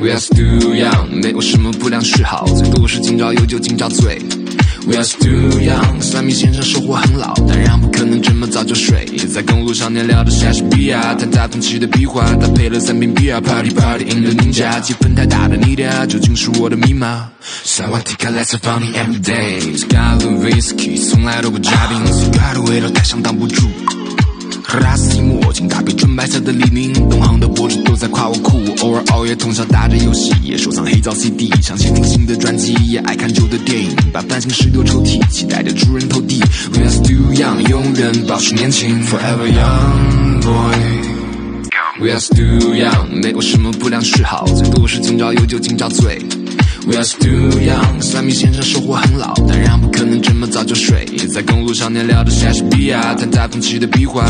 We are still young， 没有什么不良嗜好，最多是今朝有酒今朝醉。We are still young， 算命先生说我很老，当然不可能这么早就睡。在公路上，聊聊的莎士比亚，谈大同期的壁画，搭配了3瓶啤酒 ，Party Party in the Ninja， 气氛太大的你俩，究竟是我的密码。So I take a lesson from me every day， Scotch and whiskey 从来都不加冰，西瓜的味道太像挡不住。 拉斯蒂墨镜，搭配纯白色的李宁，同行的博主都在夸我酷。我偶尔熬夜通宵打着游戏，也收藏黑胶 CD， 上线听新的专辑，也爱看旧的电影，把烦心事丢抽屉，期待着出人头地。We are still young， 永远保持年轻 ，Forever young boy。We are still young， 没有什么不良嗜好，最多是今朝有酒今朝醉。We are still young， 算命先生说我很老，当然不可能这么早就睡。在公路上，聊的莎士比亚，谈大同期的壁画。